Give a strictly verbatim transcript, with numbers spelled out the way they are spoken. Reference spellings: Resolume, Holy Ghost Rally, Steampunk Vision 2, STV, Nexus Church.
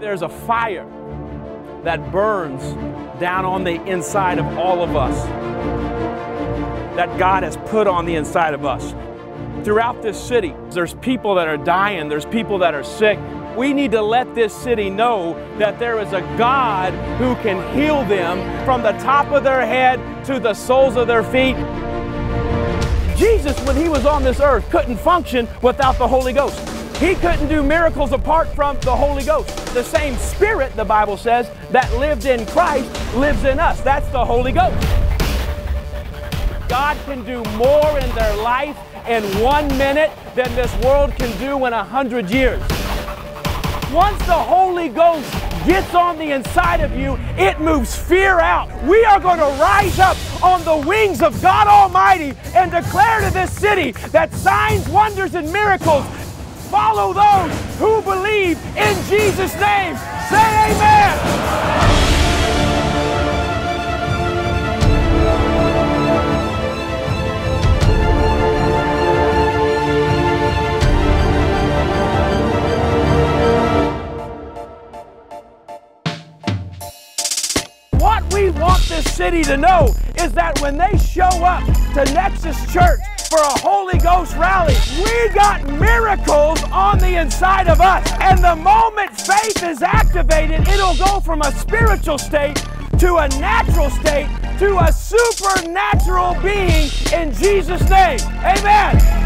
There's a fire that burns down on the inside of all of us that God has put on the inside of us. Throughout this city, there's people that are dying, there's people that are sick. We need to let this city know that there is a God who can heal them from the top of their head to the soles of their feet. Jesus, when he was on this earth, couldn't function without the Holy Ghost. He couldn't do miracles apart from the Holy Ghost. The same Spirit, the Bible says, that lived in Christ lives in us. That's the Holy Ghost. God can do more in their life in one minute than this world can do in a hundred years. Once the Holy Ghost gets on the inside of you, it moves fear out. We are going to rise up on the wings of God Almighty and declare to this city that signs, wonders, and miracles follow those who believe in Jesus' name. Say amen. We want this city to know is that when they show up to Nexus Church for a Holy Ghost rally, we got miracles on the inside of us. And the moment faith is activated, it'll go from a spiritual state to a natural state to a supernatural being in Jesus' name. Amen.